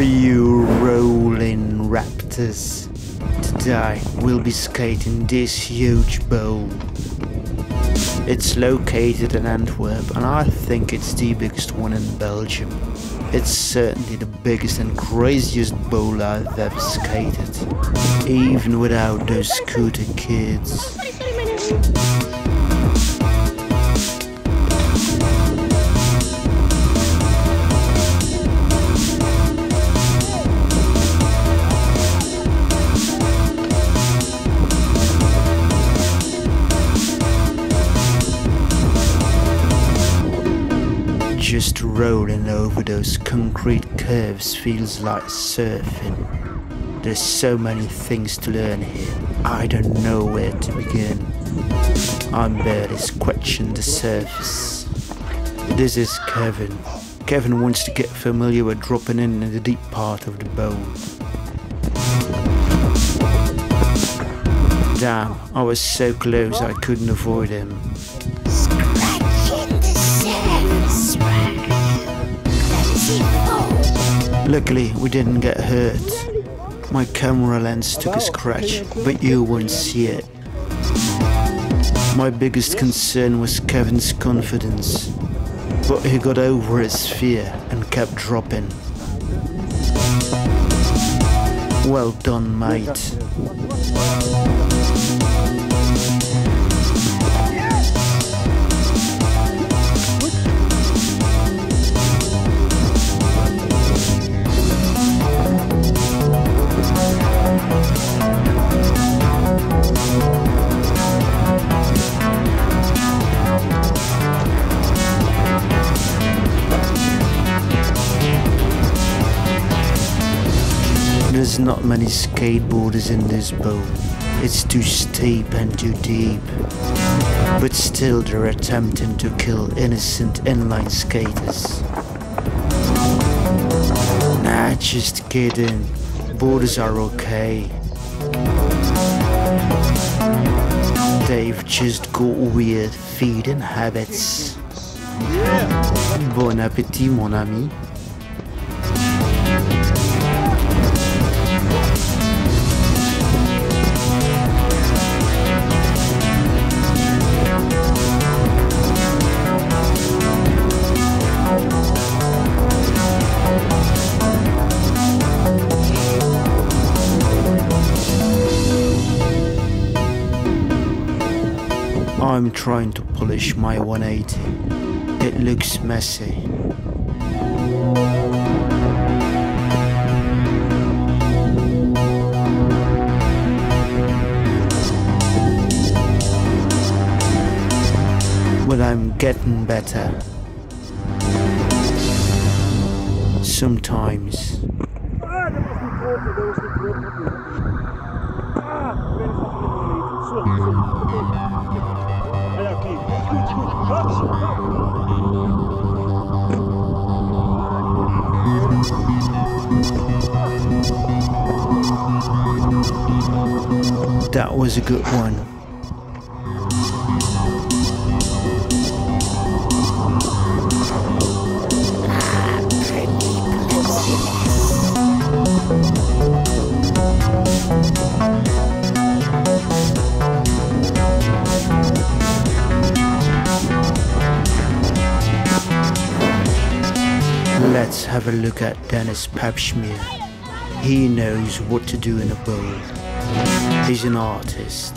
for you rolling raptors. Today we'll be skating this huge bowl. It's located in Antwerp and I think it's the biggest one in Belgium. It's certainly the biggest and craziest bowl I've ever skated, even without those scooter kids. Just rolling over those concrete curves feels like surfing. There's so many things to learn here, I don't know where to begin. I'm barely scratching the surface. This is Kevin. Kevin wants to get familiar with dropping in the deep part of the bowl. Damn, I was so close I couldn't avoid him. Luckily, we didn't get hurt. My camera lens took a scratch, but you won't see it. My biggest concern was Kevin's confidence, but he got over his fear and kept dropping. Well done, mate. There's not many skateboarders in this bowl. It's too steep and too deep. But still they're attempting to kill innocent inline skaters. Nah, just kidding. Boarders are okay. They've just got weird feeding habits. Bon appétit, mon ami. I'm trying to polish my 180. It looks messy. But I'm getting better. Sometimes. That was a good one. Let's have a look at Dennis Papshmir. He knows what to do in a bowl. He's an artist.